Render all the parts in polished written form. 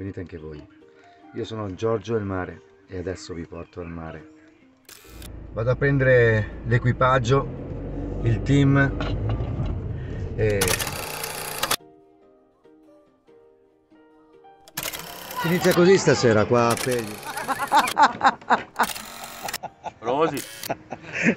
venite anche voi. Io sono Giorgio e il mare e adesso vi porto al mare. Vado a prendere l'equipaggio, il team e... Inizia così stasera qua a Pegli. Rosi.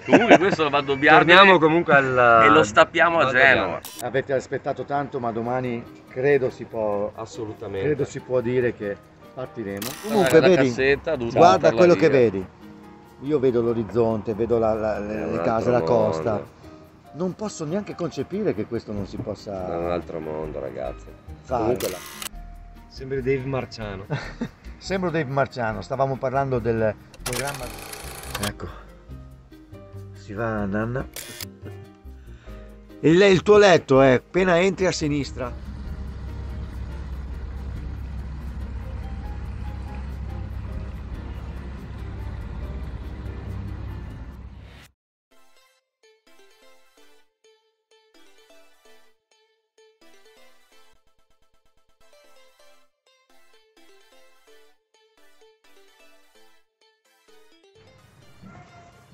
Comunque questo va a dobbiarne. Torniamo comunque al... e lo stappiamo a Genova. Avete aspettato tanto, ma domani credo si può... assolutamente. Credo si può dire che partiremo. Comunque vedi, cassetta, guarda quello che vedi. Io vedo l'orizzonte, vedo le case, la costa. Mondo. Non posso neanche concepire che questo non si possa... È un altro mondo, ragazzi. Comunque la... Sembra Dave Marciano. Sembro Dave Marciano, stavamo parlando del programma. Ecco, si va a nanna. Il tuo letto è appena entri a sinistra.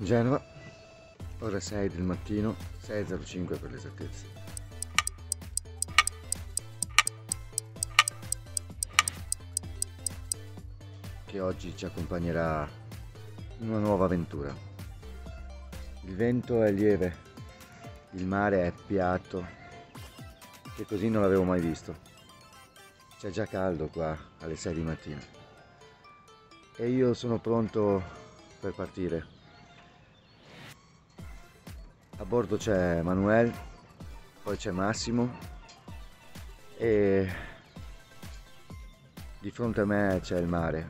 Genova, ora 6 del mattino, 6.05 per l'esattezza. Che oggi ci accompagnerà una nuova avventura. Il vento è lieve, il mare è piatto, che così non l'avevo mai visto. C'è già caldo qua alle 6 di mattina. E io sono pronto per partire. A bordo c'è Manuel, poi c'è Massimo e di fronte a me c'è il mare.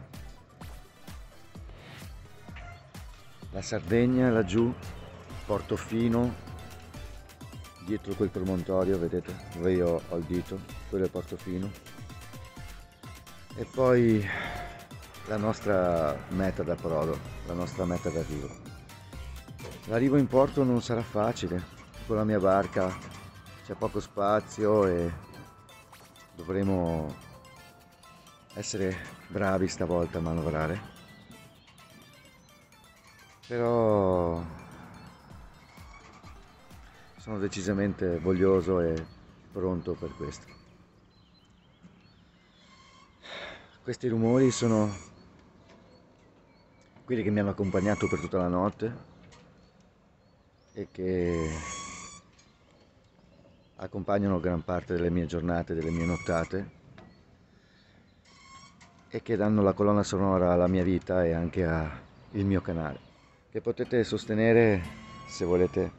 La Sardegna laggiù, Portofino, dietro quel promontorio, vedete, dove io ho il dito, quello è Portofino. E poi la nostra meta d'approdo, la nostra meta d'arrivo. L'arrivo in porto non sarà facile, con la mia barca c'è poco spazio e dovremo essere bravi stavolta a manovrare. Però sono decisamente voglioso e pronto per questo. Questi rumori sono quelli che mi hanno accompagnato per tutta la notte e che accompagnano gran parte delle mie giornate, delle mie nottate e che danno la colonna sonora alla mia vita e anche al mio canale, che potete sostenere se volete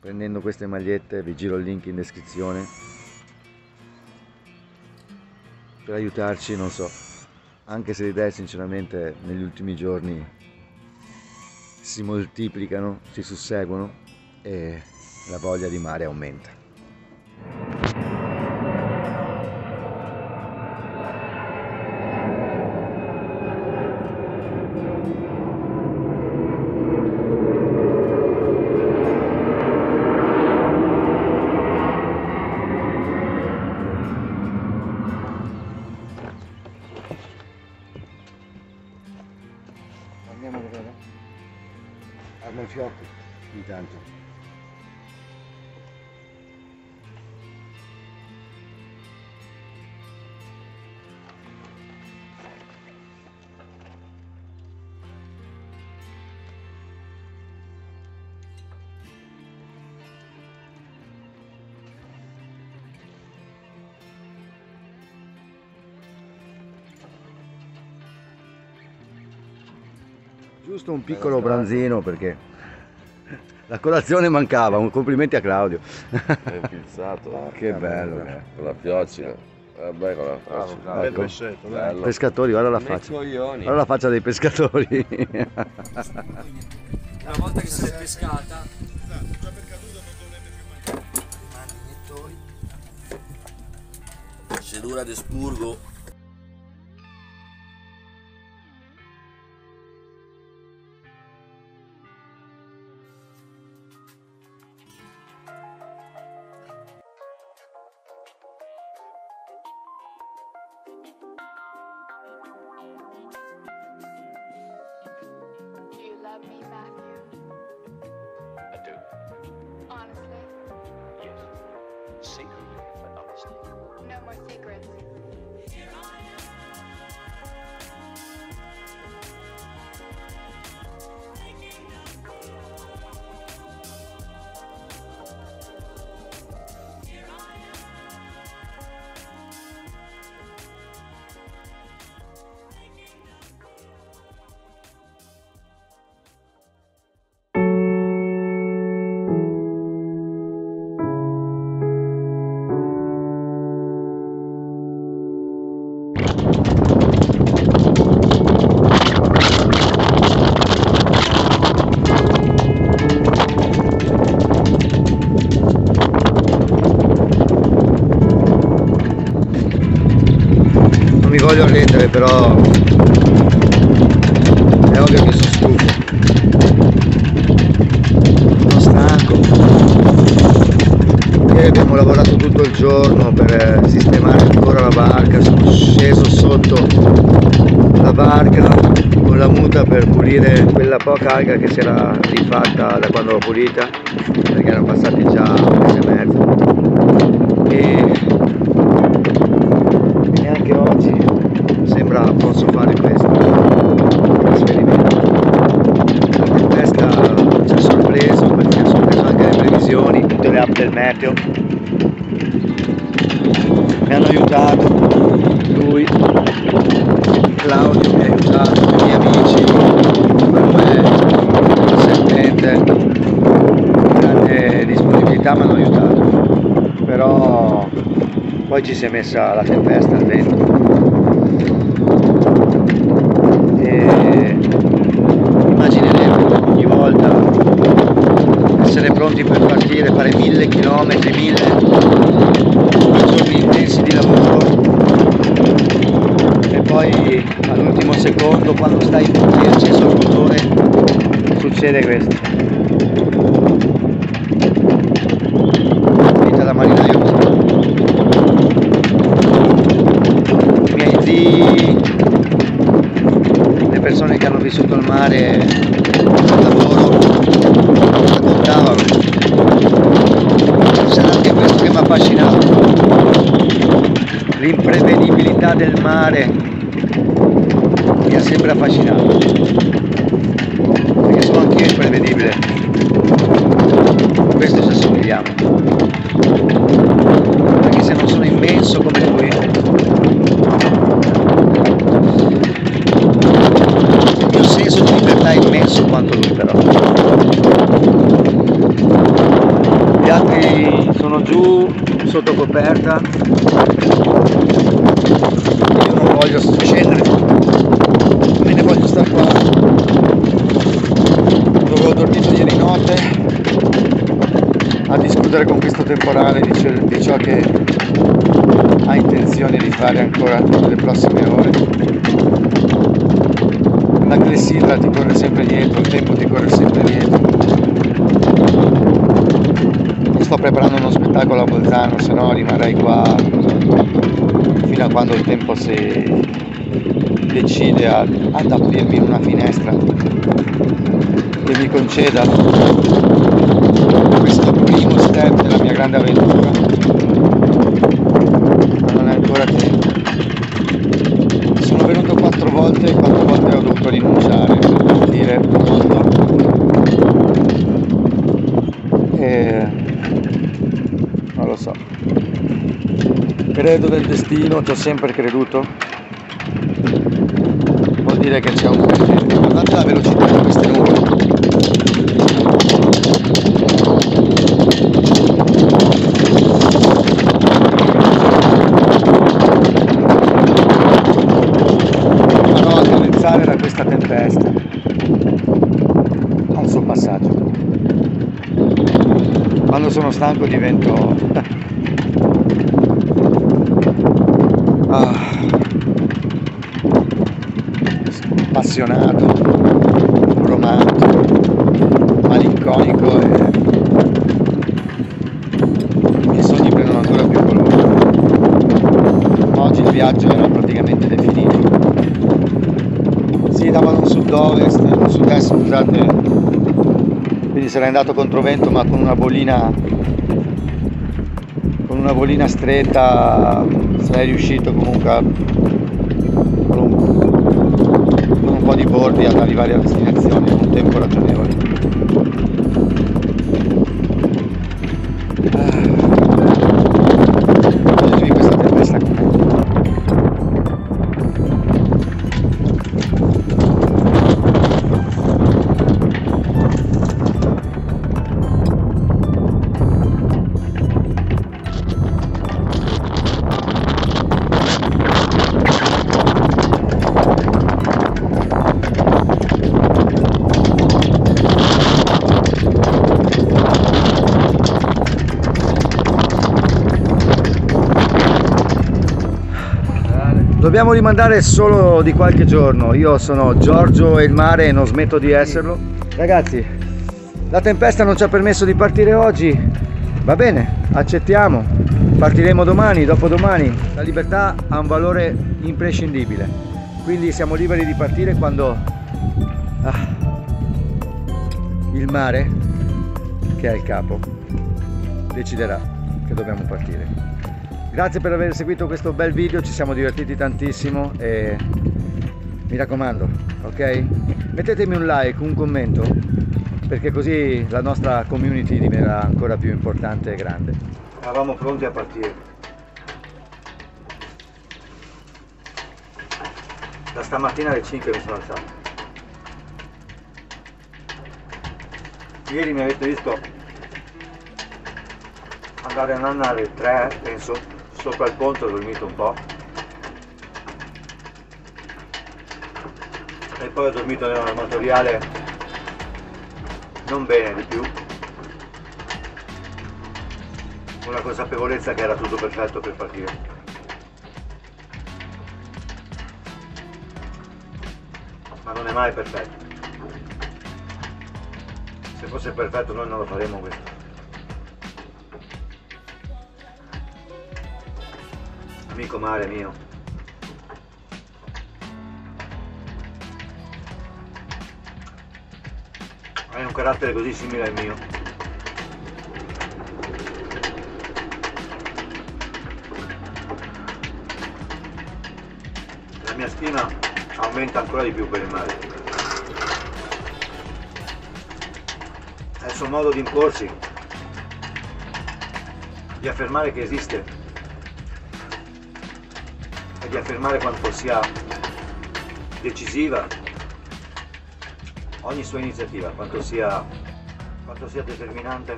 prendendo queste magliette. Vi giro il link in descrizione per aiutarci, non so, anche se le idee sinceramente negli ultimi giorni si moltiplicano, si susseguono e la voglia di mare aumenta. Andiamo a vedere. Armo il fiocco intanto. Giusto un piccolo branzino perché la colazione mancava, un complimenti a Claudio. È impizzato. Che bello. Con la pioggia. Con la faccia. Bravo, ecco. Pescetto, bello. Pescatori, guarda la faccia. Guarda la faccia dei pescatori. Una volta che si è pescata, già per caduto non dovrebbe più mangiare. Mani nettori. Cedura di spurgo. love me, Matthew? I do. Honestly? Yes. Secretly, but honestly. No more secrets. Here I am. Non voglio rendere, però è ovvio che sono stufo, sono stanco. Ieri abbiamo lavorato tutto il giorno per sistemare ancora la barca, sono sceso sotto la barca con la muta per pulire quella poca alga che si era rifatta da quando l'ho pulita, perché erano passati già un mese e mezzo e neanche oggi sembra posso fare questo trasferimento. La tempesta ci ha sorpreso, perché ha sorpreso anche le previsioni, tutte le app del meteo mi hanno aiutato, lui, Claudio mi ha aiutato, i miei amici, Manuel, il serpente, grande disponibilità, mi hanno aiutato, però poi ci si è messa la tempesta al vento. Immagineremo ogni volta essere pronti per partire, fare 1000 chilometri, 1000 giorni intensi di lavoro, e poi all'ultimo secondo, quando stai tutti acceso il motore, succede questo. Vita da marinaio così. Miei zii, persone che hanno vissuto il mare al lavoro, raccontavano, c'era anche questo che mi affascinava, l'imprevedibilità del mare mi ha sempre affascinato, perché sono anch'io imprevedibile, questo ci assomigliamo, perché se non sono immenso come lui, immenso quanto lui, però gli altri sono giù sotto coperta, io non voglio scendere, me ne voglio stare qua dove ho dormito ieri notte a discutere con questo temporale di ciò che ha intenzione di fare ancora nelle prossime ore. La clessidra ti corre sempre dietro, il tempo ti corre sempre dietro. Io sto preparando uno spettacolo a Bolzano, se no rimarrei qua fino a quando il tempo si decide ad aprirmi una finestra che mi conceda questo primo step della mia grande avventura. Ma non è ancora tempo. Sono venuto 4 volte e 4 volte ho dovuto rinunciare per partire pronto, e non lo so, credo del destino, ci ho sempre creduto, vuol dire che c'è un presente. Guardate la velocità di queste nuvole, da questa tempesta al suo passaggio. Quando sono stanco divento appassionato, romantico, malinconico, e i miei sogni prendono ancora più colore. Oggi il viaggio era praticamente definito. Davano su sud-ovest, sud-est, scusate, quindi sarei andato controvento, ma con una bolina stretta sarei riuscito comunque con un po' di bordi ad arrivare alla destinazione in un tempo ragionevole. Dobbiamo rimandare solo di qualche giorno. Io sono Giorgio e il mare e non smetto di esserlo. Ragazzi, la tempesta non ci ha permesso di partire oggi. Va bene, accettiamo. Partiremo domani, dopodomani. La libertà ha un valore imprescindibile. Quindi siamo liberi di partire quando il mare, che è il capo, deciderà che dobbiamo partire. Grazie per aver seguito questo bel video, ci siamo divertiti tantissimo e mi raccomando, ok? Mettetemi un like, un commento, perché così la nostra community diverrà ancora più importante e grande. Eravamo pronti a partire. Da stamattina alle 5 mi sono alzato. Ieri mi avete visto andare a nanna alle 3, penso. Sopra il ponte ho dormito un po' e poi ho dormito nell'armatoriale, non bene di più, con la consapevolezza che era tutto perfetto per partire. Ma non è mai perfetto. Se fosse perfetto noi non lo faremmo questo. Amico mare mio, hai un carattere così simile al mio. La mia stima aumenta ancora di più per il mare. È il suo modo di imporsi, di affermare che esiste, di affermare quanto sia decisiva ogni sua iniziativa, quanto sia determinante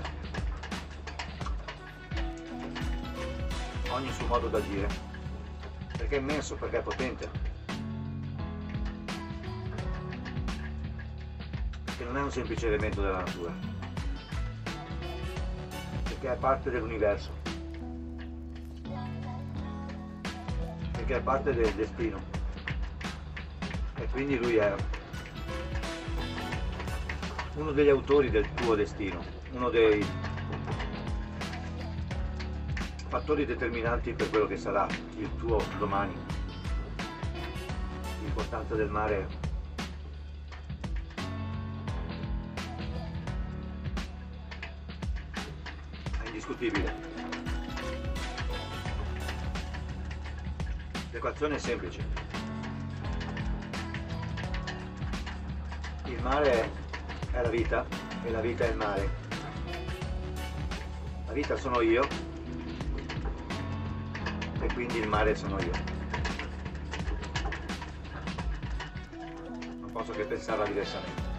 ogni suo modo d'agire, perché è immenso, perché è potente, perché non è un semplice elemento della natura, perché è parte dell'universo, che è parte del destino, e quindi lui è uno degli autori del tuo destino, uno dei fattori determinanti per quello che sarà il tuo domani. L'importanza del mare è indiscutibile. L'equazione è semplice. Il mare è la vita e la vita è il mare. La vita sono io e quindi il mare sono io. Non posso che pensarla diversamente.